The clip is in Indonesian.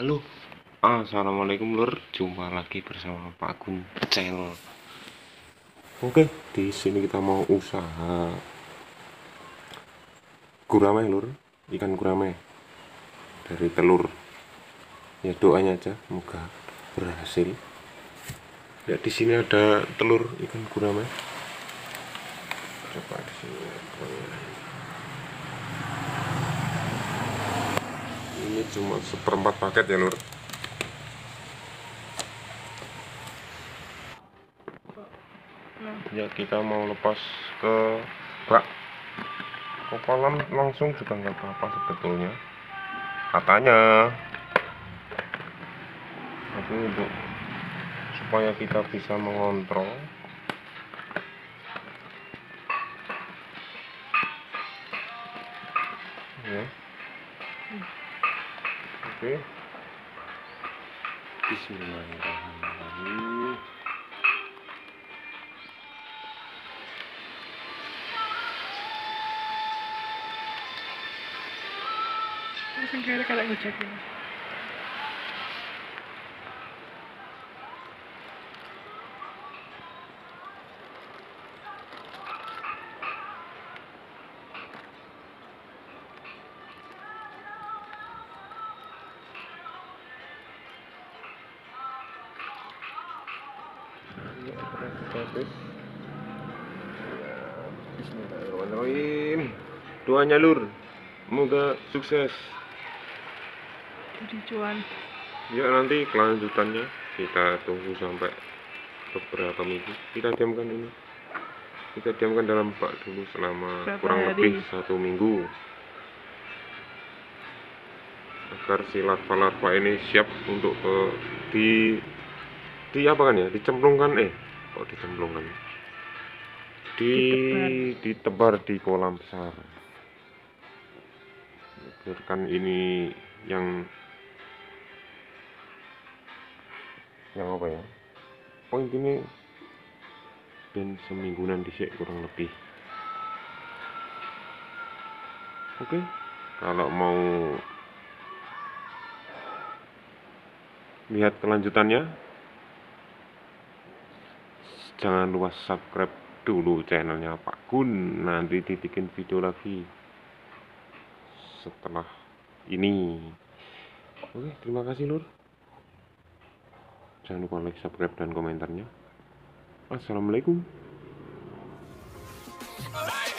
Halo, assalamualaikum lur, jumpa lagi bersama Pak Gun Channel. Oke, di sini kita mau usaha gurame lur, ikan gurame dari telur. Ya doanya aja, moga berhasil. Ya di sini ada telur ikan gurame. Coba di sini. Ini cuma seperempat paket ya lur. Ya kita mau lepas ke bak. Kopalan langsung juga nggak apa-apa sebetulnya, katanya. Tapi untuk supaya kita bisa mengontrol, ya. Oke. Bismillahirrahmanirrahim. Sengkara kalau ngecek ini. Bismillahirrahmanirrahim. Doanya lur, moga sukses. Dicuan. Ya nanti kelanjutannya kita tunggu sampai beberapa minggu. Kita diamkan ini. Kita diamkan dalam bak dulu selama kurang lebih 1 minggu agar si larva-larva ini siap untuk ditebar di kolam besar. Biarkan ini yang apa ya, poin ini dan seminggunan disek kurang lebih. Oke, kalau mau lihat kelanjutannya jangan lupa subscribe dulu channelnya Pak Gun, nanti dibikin video lagi setelah ini. Oke, terima kasih lur. Jangan lupa like, subscribe, dan komentarnya. Assalamualaikum.